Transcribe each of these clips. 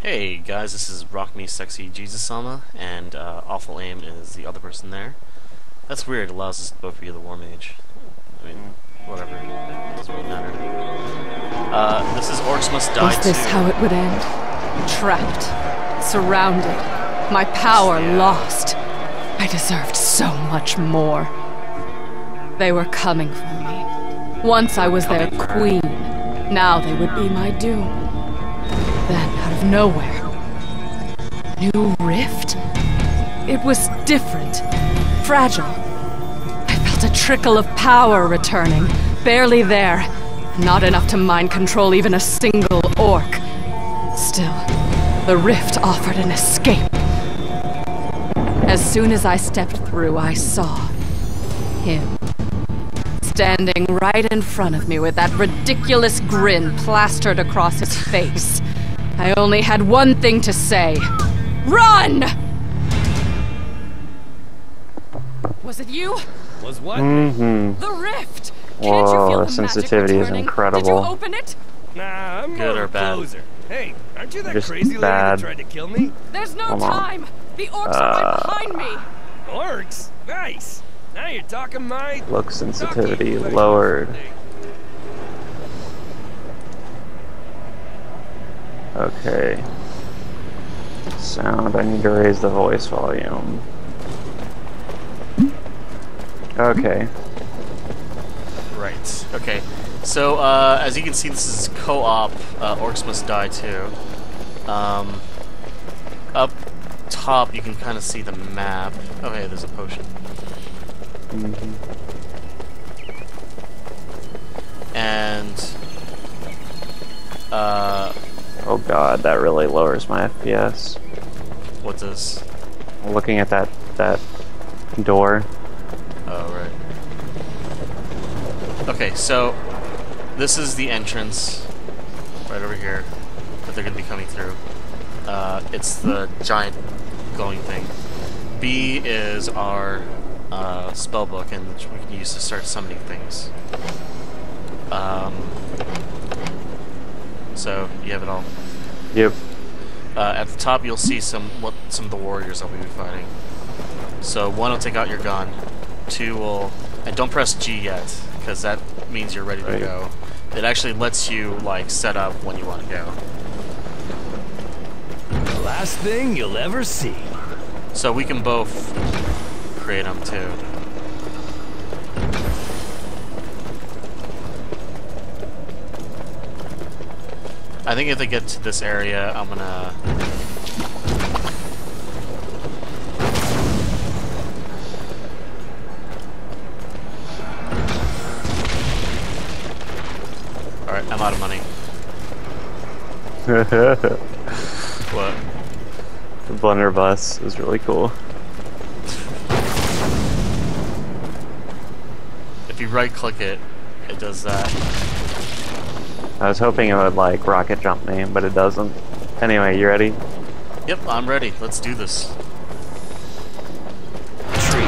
Hey guys, this is Rock Me Sexy Jesus-sama, and Awful Aim is the other person there. That's weird, it allows us to both be the War Mage. I mean, whatever, it doesn't really matter. This is Orcs Must Die! 2. Is this how it would end? Trapped, surrounded, my power lost. I deserved so much more. They were coming for me. Once I was their queen, now they would be my doom. Then, out of nowhere, new rift? It was different, fragile. I felt a trickle of power returning, barely there, not enough to mind control even a single orc. Still, the rift offered an escape. As soon as I stepped through, I saw him, standing right in front of me with that ridiculous grin plastered across his face. I only had one thing to say. Run! Was it you? Was what? The rift! Can't you feel the sensitivity is incredible. Did you open it? Nah, I'm good or bad. Closer. Hey, aren't you that just crazy lady that tried to kill me? There's no time! The orcs are right behind me! Orcs? Nice! Now you're talking my... Look sensitivity lowered. Okay. Sound, I need to raise the voice volume. Okay. Right, okay. So, as you can see, this is co-op, Orcs Must Die 2. Up top, you can kind of see the map. Oh, hey, there's a potion. And... oh god, that really lowers my FPS. What's this? Looking at that door. Oh, right. Okay, so this is the entrance right over here that they're going to be coming through. It's the giant glowing thing. B is our spellbook, and which we can use to start summoning things. So you have it all. Yep. At the top, you'll see some of the warriors that we'll be fighting. So one will take out your gun. Two will, and don't press G yet, because that means you're ready to go. It actually lets you like set up when you want to go. The last thing you'll ever see. So we can both create them too. I think if they get to this area, I'm gonna... Alright, I'm out of money. What? The blunderbuss is really cool. If you right-click it, it does that. I was hoping it would, like, rocket jump me, but it doesn't. Anyway, you ready? Yep, I'm ready. Let's do this. Tree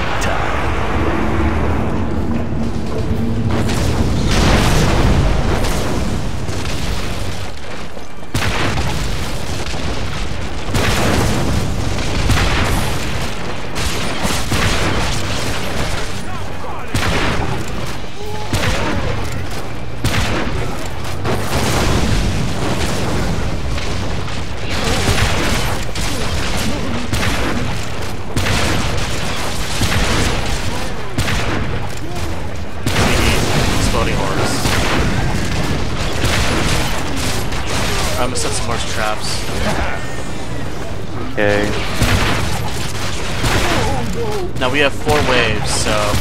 I'm gonna set some more traps. Okay. Now we have 4 waves, so...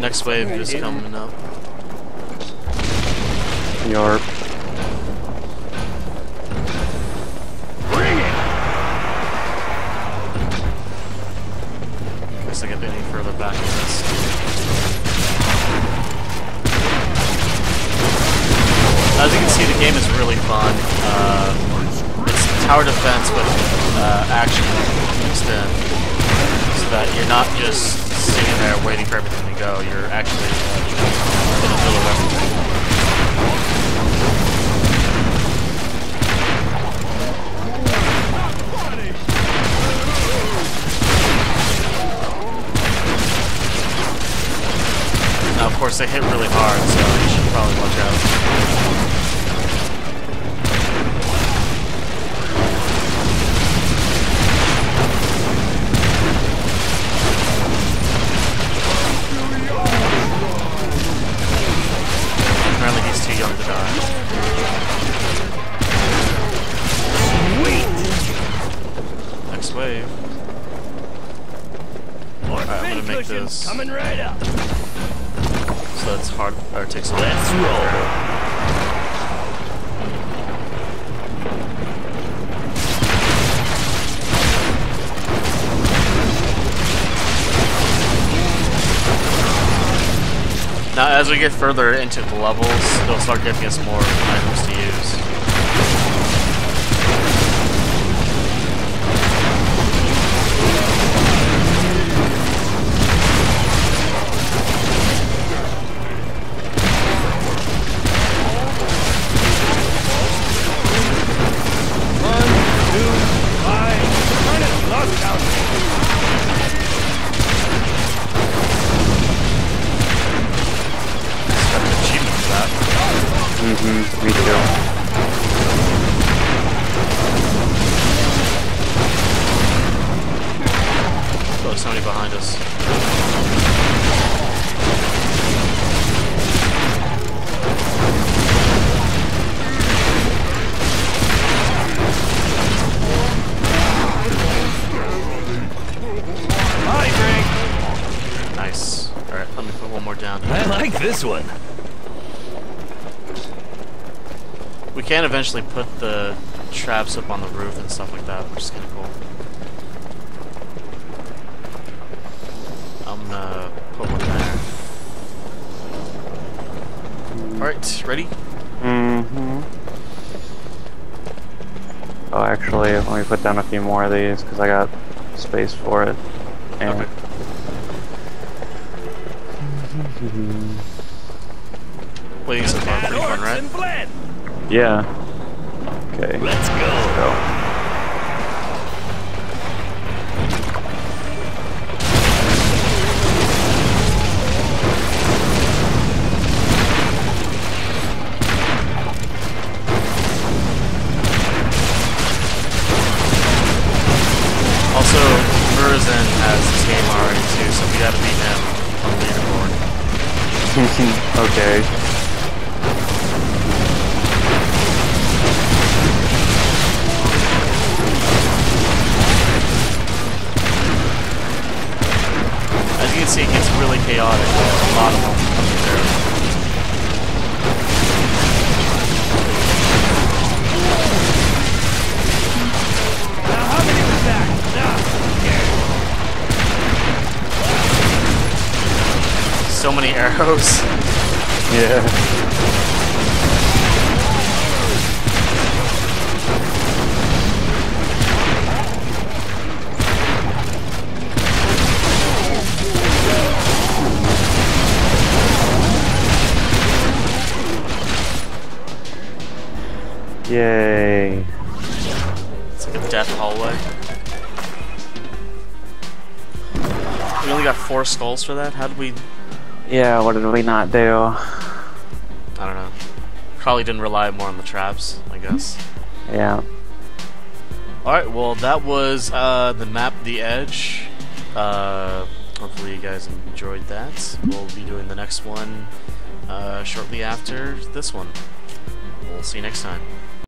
next wave is coming up. Yarp. Bring it! Guess I get any further back in this. As you can see, the game is really fun. It's tower defense with action mixed in, so that you're not just sitting there waiting for everything to go. You're actually in the middle of everything. course they hit really hard, so you should probably watch out. Apparently he's too young to die. Sweet! Next wave. Alright, I'm gonna make this. Coming right up. So that's hard, or it takes a minute. Let's roll. Now, as we get further into the levels, they'll start giving us more items to use. One. We can eventually put the traps up on the roof and stuff like that, which is kind of cool. I'm gonna put one there. Alright, ready? Oh, actually, let me put down a few more of these because I got space for it. And okay. Please, I'm pretty fun, right? Yeah. Okay. Let's go. Let's go. Also, Furzen has this game already too, so we gotta beat him on the leaderboard. Okay. See, it gets really chaotic. There's a lot of them up there. Now, how many was that? Nah. So many arrows. Yeah. Yay. It's like a death hallway. We only got 4 skulls for that? How did we... Yeah, what did we not do? I don't know. Probably didn't rely more on the traps, I guess. Yeah. Alright, well that was the map The Edge. Hopefully you guys enjoyed that. We'll be doing the next one shortly after this one. We'll see you next time.